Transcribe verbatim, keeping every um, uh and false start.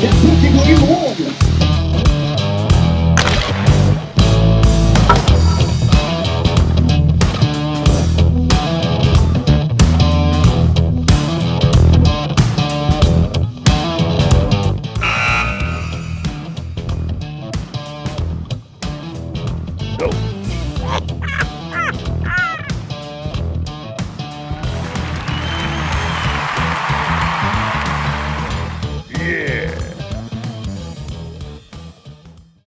It's looking for you.